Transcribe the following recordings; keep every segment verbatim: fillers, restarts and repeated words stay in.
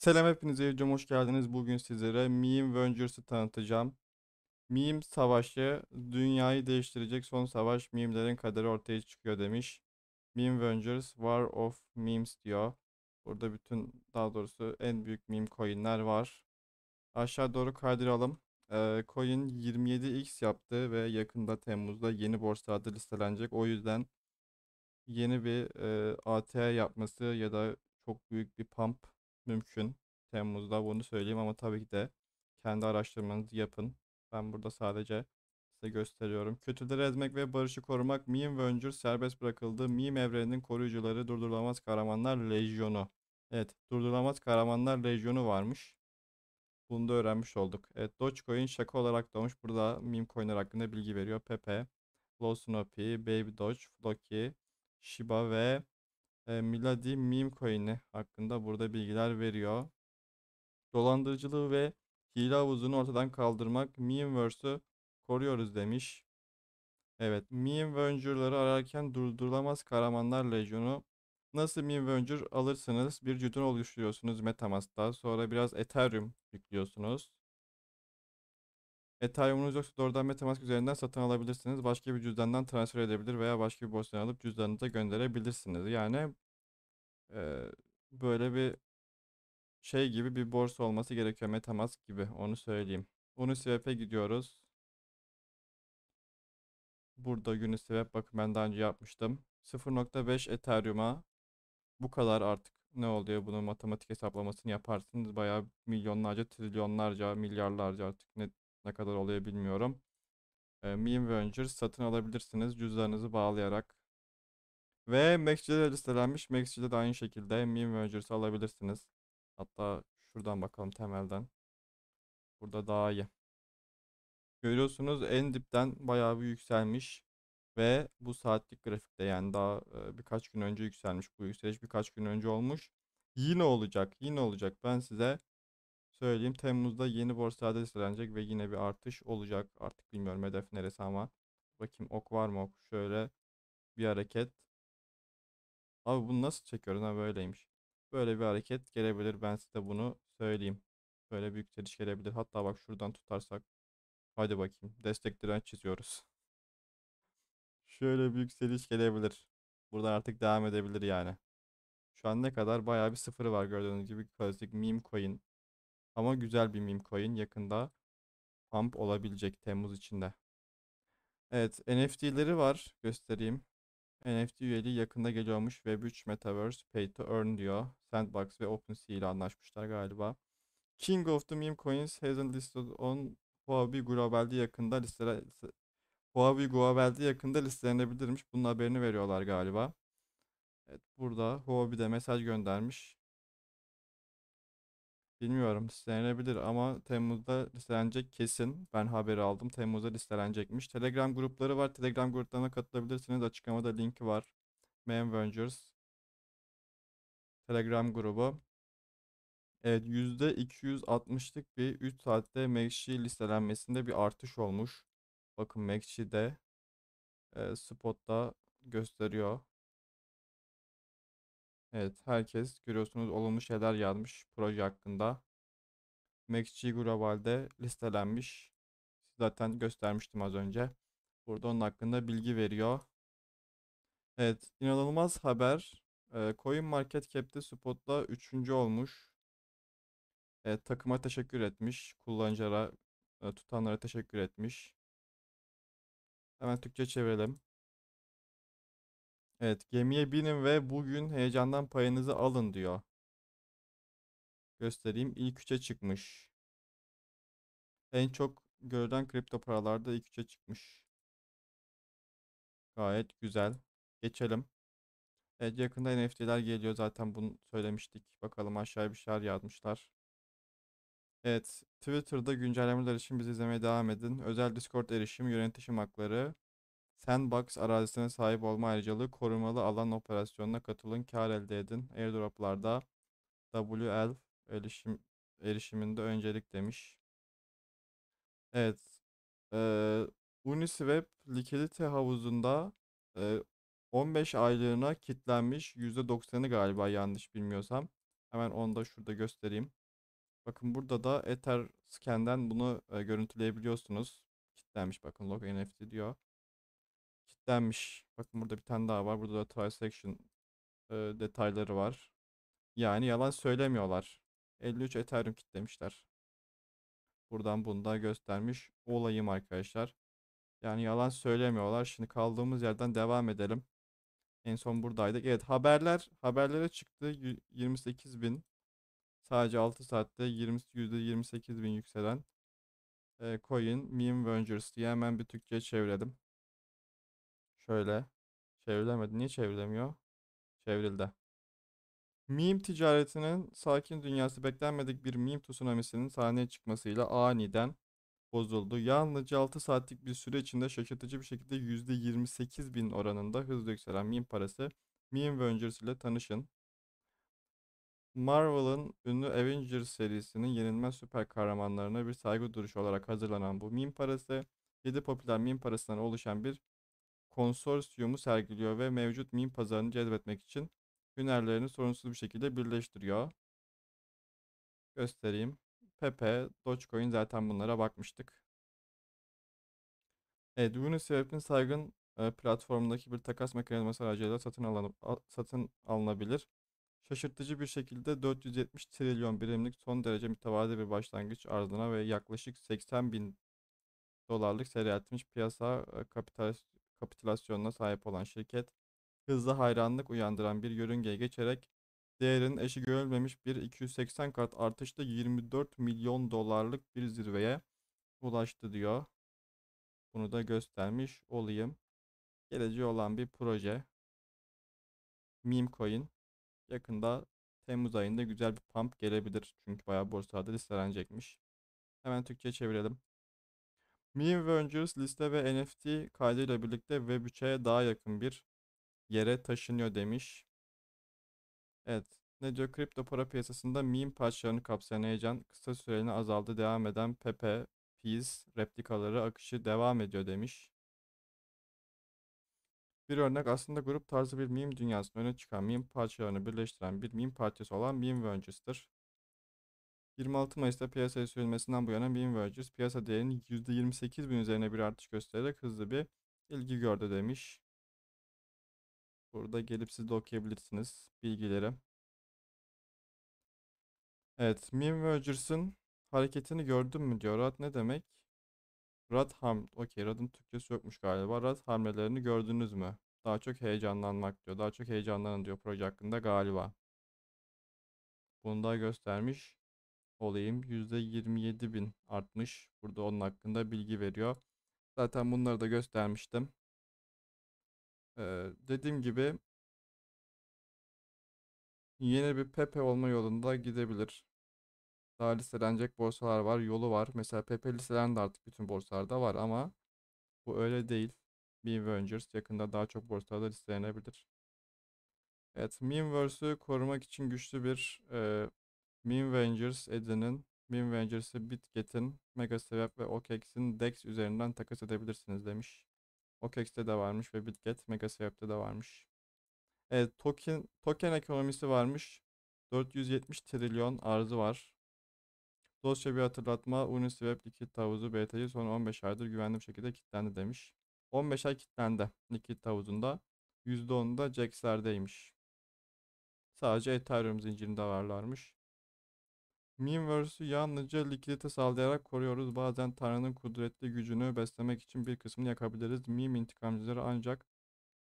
Selam hepinize, videoma hoş geldiniz. Bugün sizlere Meme Vengers'ı tanıtacağım. Meme savaşı dünyayı değiştirecek son savaş, memelerin kaderi ortaya çıkıyor demiş. Meme Vengers War of Memes diyor. Burada bütün, daha doğrusu en büyük meme coinler var. Aşağı doğru kaydıralım. Ee, coin yirmi yedi x yaptı ve yakında Temmuz'da yeni borsalarda listelenecek. O yüzden yeni bir e, A T yapması ya da çok büyük bir pump mümkün Temmuz'da, bunu söyleyeyim, ama tabii ki de kendi araştırmanızı yapın. Ben burada sadece size gösteriyorum. Kötüleri ezmek ve barışı korumak. Meme Vengers serbest bırakıldı. Meme evreninin koruyucuları durdurulamaz kahramanlar lejyonu. Evet, durdurulamaz kahramanlar lejyonu varmış. Bunu da öğrenmiş olduk. Evet, Dogecoin şaka olarak doğmuş. Burada meme coinler hakkında bilgi veriyor. Pepe, Losnopi, Baby Doge, Floki, Shiba ve Miladi meme coin'i hakkında burada bilgiler veriyor. Dolandırıcılığı ve hile havuzunu ortadan kaldırmak, Memeverse'ü koruyoruz demiş. Evet, meme vengers'ları ararken durdurulamaz kahramanlar lejyonu. Nasıl meme venger alırsınız? Bir cüzdan oluşturuyorsunuz Metamask'ta. Sonra biraz Ethereum yüklüyorsunuz. Ethereum'unuz yoksa doğrudan Metamask üzerinden satın alabilirsiniz. Başka bir cüzdandan transfer edebilir veya başka bir borsadan alıp cüzdanınıza gönderebilirsiniz. Yani e, böyle bir şey gibi bir borsa olması gerekiyor. Metamask gibi, onu söyleyeyim. Uniswap'e gidiyoruz. Burada Uniswap, bakın ben daha önce yapmıştım. sıfır nokta beş Ethereum'a bu kadar artık. Ne oluyor? Bunun matematik hesaplamasını yaparsınız. Bayağı milyonlarca, trilyonlarca, milyarlarca, artık ne Ne kadar oluyor bilmiyorum. E, Meme Vengers satın alabilirsiniz cüzdanınızı bağlayarak. Ve M E X C'de listelenmiş. M E X C'de de aynı şekilde Meme Vengers'ı alabilirsiniz. Hatta şuradan bakalım temelden. Burada daha iyi. Görüyorsunuz en dipten bayağı bir yükselmiş. Ve bu saatlik grafikte, yani daha e, birkaç gün önce yükselmiş. Bu yükseliş birkaç gün önce olmuş. Yine olacak, yine olacak. Ben size söyleyeyim, Temmuz'da yeni borsada listelenecek ve yine bir artış olacak. Artık bilmiyorum hedef neresi ama. Bakayım ok var mı, ok. Şöyle bir hareket. Abi bunu nasıl çekiyoruz? Ha, böyleymiş. Böyle bir hareket gelebilir, ben size bunu söyleyeyim. Böyle bir yükseliş gelebilir. Hatta bak şuradan tutarsak. Hadi bakayım, destek direnç çiziyoruz. Şöyle bir yükseliş gelebilir. Buradan artık devam edebilir yani. Şu an ne kadar? Bayağı bir sıfırı var gördüğünüz gibi. Klasik meme coin. Ama güzel bir meme coin, yakında pump olabilecek Temmuz içinde. Evet, N F T'leri var, göstereyim. N F T üyeliği yakında geliyormuş. Web üç Metaverse Pay to Earn diyor. Sandbox ve OpenSea ile anlaşmışlar galiba. King of the Meme Coins hasn't listed on Huobi Global'de yakında listele... Huobi Global'de yakında listelenebilirmiş. Bunun haberini veriyorlar galiba. Evet, burada Huobi'de mesaj göndermiş. Bilmiyorum, listelenebilir ama Temmuz'da listelenecek kesin. Ben haberi aldım. Temmuz'da listelenecekmiş. Telegram grupları var. Telegram gruplarına katılabilirsiniz. Açıklamada linki var. Meme Vengers Telegram grubu. Evet, yüzde iki yüz altmış'lık bir üç saatte M E X C listelenmesinde bir artış olmuş. Bakın M E X C'de e, spotta gösteriyor. Evet, herkes görüyorsunuz olumlu şeyler yazmış proje hakkında. M E X C Global'de listelenmiş. Zaten göstermiştim az önce. Burada onun hakkında bilgi veriyor. Evet, inanılmaz haber. E, CoinMarketCap'te spot'ta üçüncü olmuş. E, takıma teşekkür etmiş. Kullanıcılara, e, tutanlara teşekkür etmiş. Hemen Türkçe çevirelim. Evet, gemiye binin ve bugün heyecandan payınızı alın diyor. Göstereyim, ilk üçe çıkmış. En çok görülen kripto paralarda ilk üçe çıkmış. Gayet güzel. Geçelim. Evet, yakında N F T'ler geliyor, zaten bunu söylemiştik. Bakalım aşağıya bir şeyler yazmışlar. Evet, Twitter'da güncellemeler için bizi izlemeye devam edin. Özel Discord erişim, yönetişim hakları. Sandbox arazisine sahip olma ayrıcalığı, korumalı alan operasyonuna katılın, kar elde edin. Airdroplarda W L erişim, erişiminde öncelik demiş. Evet. Ee, Uniswap likidite havuzunda e, on beş aylığına kilitlenmiş. yüzde doksan'ı galiba, yanlış bilmiyorsam. Hemen onu da şurada göstereyim. Bakın burada da Ether-Scan'den bunu e, görüntüleyebiliyorsunuz. Kitlenmiş, bakın log N F T diyor. Kitlenmiş. Bakın burada bir tane daha var. Burada da transaction e, detayları var. Yani yalan söylemiyorlar. elli üç Ethereum kitlemişler. Buradan bunu da göstermiş olayım arkadaşlar. Yani yalan söylemiyorlar. Şimdi kaldığımız yerden devam edelim. En son buradaydık. Evet, haberler haberlere çıktı. yirmi sekiz bin sadece altı saatte yüzde yirmi sekiz bin yükselen e, coin Meme Vengers diye hemen bir Türkçe'ye çevirelim. Şöyle çevrilemedi. Niye çevrilemiyor? Çevrildi. Meme ticaretinin sakin dünyası beklenmedik bir meme tsunamisinin sahneye çıkmasıyla aniden bozuldu. Yalnızca altı saatlik bir süre içinde şaşırtıcı bir şekilde yüzde yirmi sekiz bin oranında hızla yükselen meme parası. Meme Vengers ile tanışın. Marvel'ın ünlü Avengers serisinin yenilmez süper kahramanlarına bir saygı duruşu olarak hazırlanan bu meme parası, yedi popüler meme parasından oluşan bir konsorsiyumu sergiliyor ve mevcut meme pazarını cezbetmek için hünerlerini sorunsuz bir şekilde birleştiriyor. Göstereyim. Pepe, Dogecoin, zaten bunlara bakmıştık. Evet, Uniswap'in saygın e, platformundaki bir takas mekanizması aracılığıyla satın, alanı, a, satın alınabilir. Şaşırtıcı bir şekilde dört yüz yetmiş trilyon birimlik son derece mütevazi bir başlangıç arzına ve yaklaşık seksen bin dolarlık seyretmiş piyasa e, kapital, kapitülasyonuna sahip olan şirket, hızlı hayranlık uyandıran bir yörüngeye geçerek değerinin eşi görülmemiş bir iki yüz seksen kat artışla yirmi dört milyon dolarlık bir zirveye ulaştı diyor. Bunu da göstermiş olayım. Geleceği olan bir proje. Meme Coin. Yakında Temmuz ayında güzel bir pump gelebilir. Çünkü bayağı borsada listelenecekmiş. Hemen Türkçe'ye çevirelim. Meme Vengers liste ve N F T kaydıyla birlikte Web üç'e daha yakın bir yere taşınıyor demiş. Evet. Ne diyor? Kripto para piyasasında meme parçalarını kapsayan heyecan kısa süreliğine azaldı. Devam eden Pepe, Piz replikaları akışı devam ediyor demiş. Bir örnek aslında grup tarzı bir meme dünyasının öne çıkan meme parçalarını birleştiren bir meme parçası olan Meme Vengers'tır. yirmi altı Mayıs'ta piyasaya sürülmesinden bu yana Meme Vengers piyasa değerinin yüzde yirmi sekiz bin üzerine bir artış göstererek hızlı bir ilgi gördü demiş. Burada gelip siz de okuyabilirsiniz bilgileri. Evet, Meme Vengers'ın hareketini gördün mü diyor. Rad ne demek? Rad ham, okey, radın Türkçesi yokmuş galiba. Rad hamlelerini gördünüz mü? Daha çok heyecanlanmak diyor. Daha çok heyecanlanın diyor proje hakkında galiba. Bunu da göstermiş olayım. yüzde yirmi yedi bin artmış. Burada onun hakkında bilgi veriyor. Zaten bunları da göstermiştim. Ee, dediğim gibi yeni bir Pepe olma yolunda gidebilir. Daha listelenecek borsalar var, yolu var. Mesela Pepe listelendi, artık bütün borsalarda var ama bu öyle değil. Meme Vengers yakında daha çok borsalarda listelenebilir. Evet, Memeverse'ü korumak için güçlü bir e, Meme Vengers edinin. Meme Vengers'ı BitGet'in, Megaswap ve O K X'in D E X üzerinden takas edebilirsiniz demiş. O K X'te de varmış ve BitGet Megaswap'te de varmış. Evet, token, token ekonomisi varmış. dört yüz yetmiş trilyon arzı var. Dostça bir hatırlatma. Uniswap likit havuzu B T'yi son on beş aydır güvenli bir şekilde kilitlendi demiş. on beş ay kilitlendi likit havuzunda. yüzde on'da Jax'lerdeymiş. Sadece Ethereum zincirinde varlarmış. Memeverse'ü yalnızca likidite sağlayarak koruyoruz. Bazen Tanrı'nın kudretli gücünü beslemek için bir kısmını yakabiliriz. Meme intikamcıları, ancak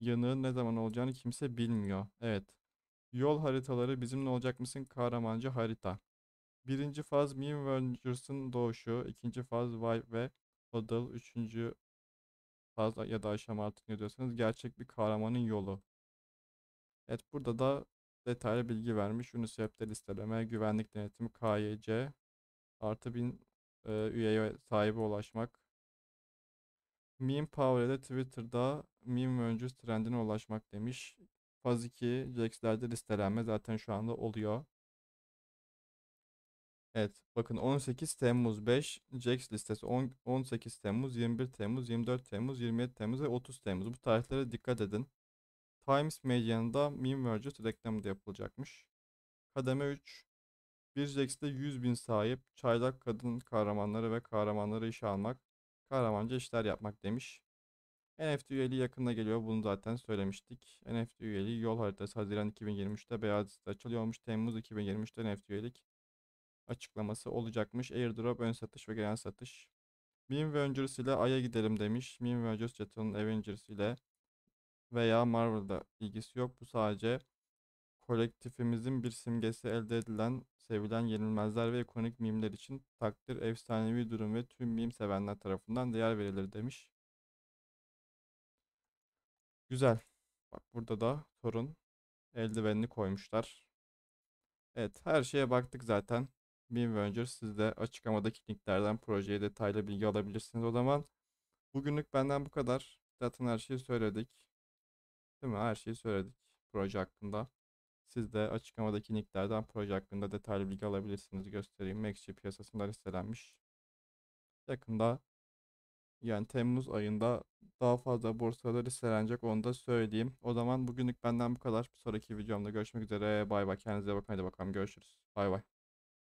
yanığın ne zaman olacağını kimse bilmiyor. Evet. Yol haritaları, bizimle olacak mısın kahramanca harita. Birinci faz Meme Vengers'ın doğuşu. İkinci faz Vibe ve Huddle. Üçüncü faz ya da aşama, artık ne diyorsanız, gerçek bir kahramanın yolu. Evet, burada da detaylı bilgi vermiş. Uniswap'te listeleme, güvenlik denetimi, K Y C, artı bin e, üyeye sahibi ulaşmak. Meme Power'de Twitter'da Meme Vengers trendine ulaşmak demiş. Faz iki, Jax'lerde listelenme zaten şu anda oluyor. Evet, bakın on sekiz Temmuz beş Jax listesi, on, on sekiz Temmuz, yirmi bir Temmuz, yirmi dört Temmuz, yirmi yedi Temmuz ve otuz Temmuz. Bu tarihlere dikkat edin. Times medyanında Meme Vengers reklamı da yapılacakmış. Kademe üç. bir Jex'de yüz bin sahip, çaylak kadın kahramanları ve kahramanları işe almak, kahramanca işler yapmak demiş. N F T üyeliği yakında geliyor, bunu zaten söylemiştik. N F T üyeliği yol haritası Haziran iki bin yirmi üç'te beyaz liste açılıyormuş. Temmuz iki bin yirmi üç'te N F T üyelik açıklaması olacakmış. Airdrop, ön satış ve genel satış. Meme Vengers ile Ay'a gidelim demiş. Meme Vengers Jeton'un Avengers ile veya Marvel'da ilgisi yok. Bu sadece kolektifimizin bir simgesi, elde edilen, sevilen, yenilmezler ve ikonik mimler için takdir, efsanevi durum ve tüm mim sevenler tarafından değer verilir demiş. Güzel. Bak burada da Thor'un eldivenini koymuşlar. Evet, her şeye baktık zaten. Meme Vengers, siz de açıklamadaki linklerden projeye detaylı bilgi alabilirsiniz o zaman. Bugünlük benden bu kadar. Zaten her şeyi söyledik. Değil mi? Her şeyi söyledik proje hakkında. Siz de açıklamadaki linklerden proje hakkında detaylı bilgi alabilirsiniz. Göstereyim. M E X C piyasasında listelenmiş. Yakında, yani Temmuz ayında daha fazla borsalar listelenecek, onu da söyleyeyim. O zaman bugünlük benden bu kadar. Bir sonraki videomda görüşmek üzere. Bay bay. Kendinize bakın. Hadi bakalım. Görüşürüz. Bay bay.